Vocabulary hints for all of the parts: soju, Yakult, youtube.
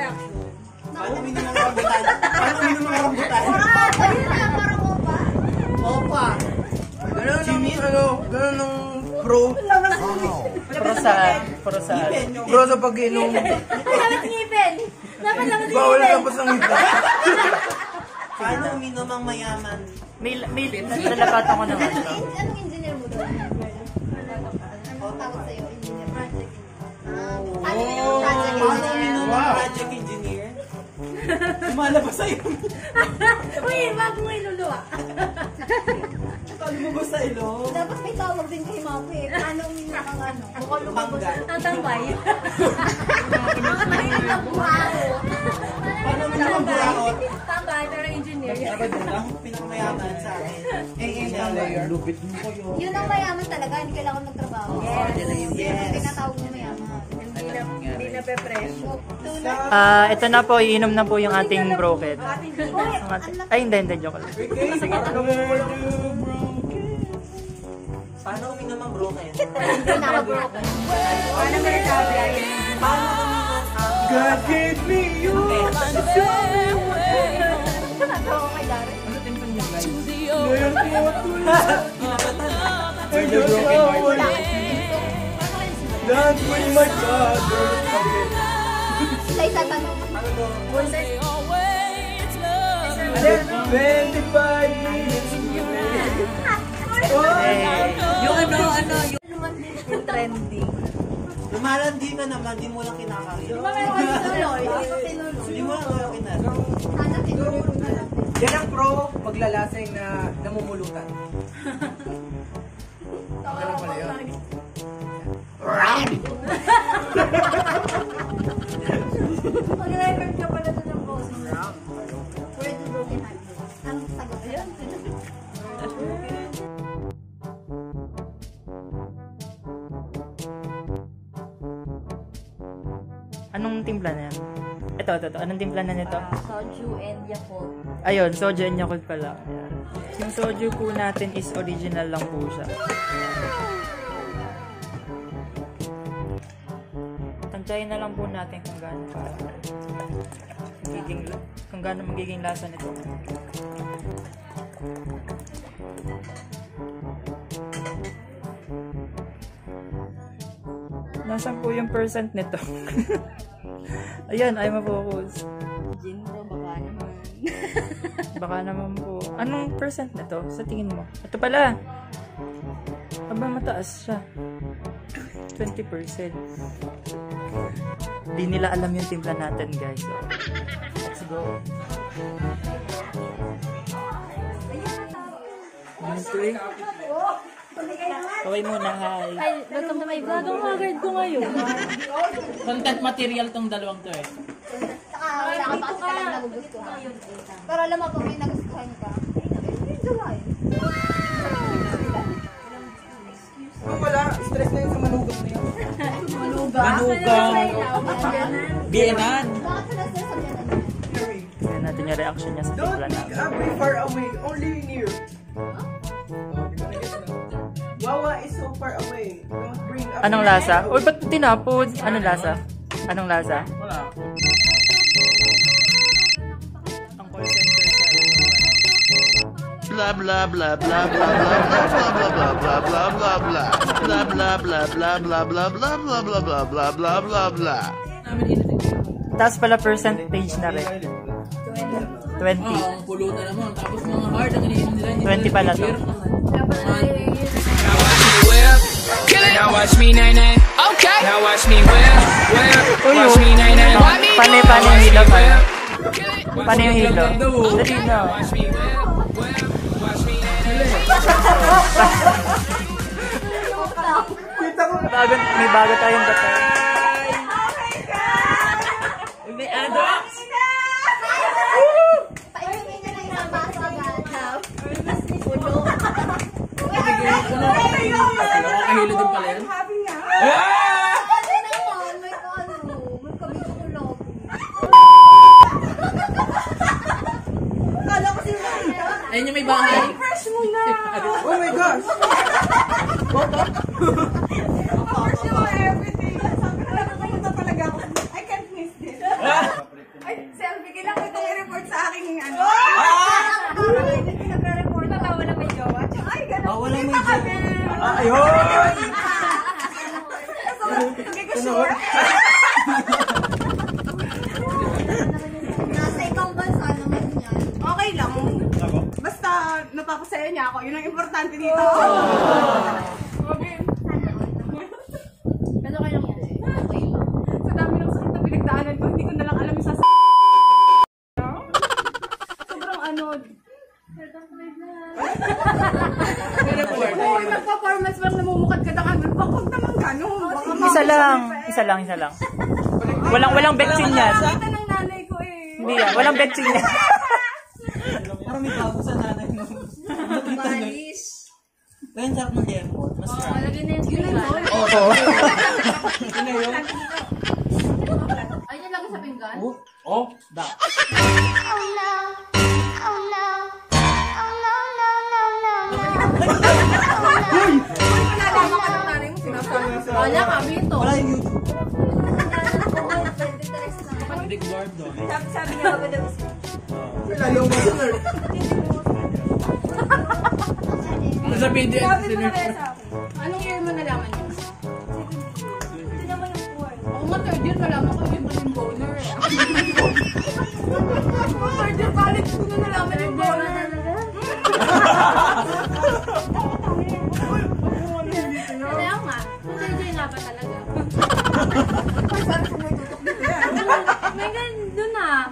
ya? Kamu minum orang hutan. Kamu minum orang hutan. Orang tadi sama orang opa. Opa. Jimmy gano'n ng bro. Prosa. Bro sa pag-inom. Dapat ngipin. Dapat lang ngipin. Bawal tapos ng ngipin. Paano uminom ang mayaman? May nalapatan ko naman. Anong engineer mo doon? Ako takot sa'yo. Engineer project. Sabi niyo yung project engineer. Paano uminom ang project engineer? Tumalabas sa'yo. Uy, wag mo iluluwa. Lumubos sa ilong. Dapat may tawag din kay Mami eh. Paano uminom ang ano? Mukhang lumubos. Tatambay. Mainit ang buraho. Paano uminom ang buraho? Tambay, pero engineer. Ang pinakamayaman sa akin. Lupit mo kayo. Yun ang mayaman talaga. Hindi kailangan magtrabaho. Yes. Pinatawag mo mayaman. Hindi na pepresyo. Ito na po. Iinom na po yung ating broket. Ay, hindi. Joke lang. Sige. Paano uminom ang broken? Paano ang broken? Paano ang broken? Paano ang God gave me you and so away. Ano ako kay Darren? Ano tinpan niya guys? Ngayon ko to love. And the broken my way. That way my father. Isa-isa tanong. Ano to? It's 25 minutes away. Yung trending. Lumalandi ka naman, di mo lang kinakaryo. Di mo lang kinakaryo. Yan ang pro paglalasing na namumulutan. Ganun pala yun. Pag-record ka pala doon ang boss. Where do you get it? Anong sagot yun? Anong timpla na yan? Ito. Anong timpla na nito? Soju and Yakult. Ayun, soju and Yakult pala. Ayan. Yung soju po natin is original lang po siya. Tantayin na lang po natin kung gaano magiging lasa nito. Nasaan po yung percent nito? Ayan, ay mapokos. Gin bro, baka naman. Baka naman po. Anong percent nito? Sa tingin mo? Ito pala. Aba, mataas siya. 20%. Di nila alam yung timpla natin, guys. So, let's go. Ayan, kaway muna, hi. Hi, welcome to my vlog. Ang haggard ko ngayon. Content material tong dalawang to eh. Saka wala ka pa kasi talagang nagugustuhan. Pero alam mo kung may nagustuhan ka. Wala, stress na yun sa manugang na yun. Manugang. Bienan. Bakit ka na-stress sa bienan? Tignan natin yung reaction niya sa tigla natin. Don't look away, far away, only near. Wawa is so far away. Don't bring up. Anong lasa? Uy, ba't tinapod? Anong lasa? Anong lasa? Wala. Ang call center sa blah blah blah blah blah blah blah blah blah blah blah blah blah blah blah blah blah blah blah blah blah blah blah blah blah blah. Taas pala percentage na rin. 20. Ang pulutan naman. Tapos mga hard ang iniinom nila. 20 pala to. Now watch me nay-nay. Okay. Now watch me whip. Watch me nay-nay. Pane yung hilo pa. Pane yung hilo. Dali na. May bago tayong batay. May adults. Paingin nyo na yung baso agad. Mas may puno. Nakahilo din pala yan? Kasi naman, may ano, may kabisukulog. Kala ko si Maria. Ayun yung may bahay. Fresh muna! Oh my gosh! Boto? Fresh yung everything. Sabi ko na lang, pumunta talaga ako. I can't miss this. niya ako, yun ang importante dito. Okay. Pero kayong sa dami ng sakit na pinagdaanan ko, hindi ko nalang alam yung sasa... Sobrang ano... Kung nagpa-performance lang namumukad ka na kagad, bakit naman ganun? Isa lang. Walang betsin yan. Nakita ng nanay ko eh. Hindi yan, walang betsin yan. Parang may bago sa nanay mo. Malis. Kaya yung sarap mag-airport. Mas sarap. Oo, lagyan na yung sila. Oo. Ito na yun. Ayun yung lagyan sa pinggan? Oo. Da. Oh no. Oh no. Oh no, no, no, no, no. Uy! Uy, pinalama ka ng nanay mo. Sinasabi sa... Wala kami ito. Wala yung YouTube. Big word doon. Sabi niya ba daw siya? Lalo mo sa nerd. Ano sa PDN? Anong year mo nalaman niyo? Hindi naman yung word. Ako nga third year nalaman ko yung boner eh. Third year college ko na nalaman yung boner. Kaya nga, third year nga ba talaga? Ay, sabi ko may tutok dito yan. May gano'n ah.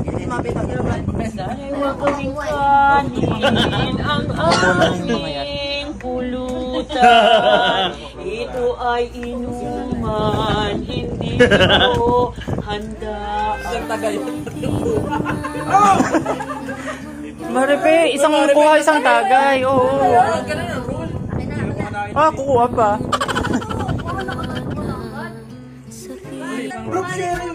Hindi mapito. Iwakaling kanin ang aming pulutan. Ito ay inuman. Hindi ko handa. Maripe, isang kuha, isang tagay. Oo. Kukuha pa. Brooke sharing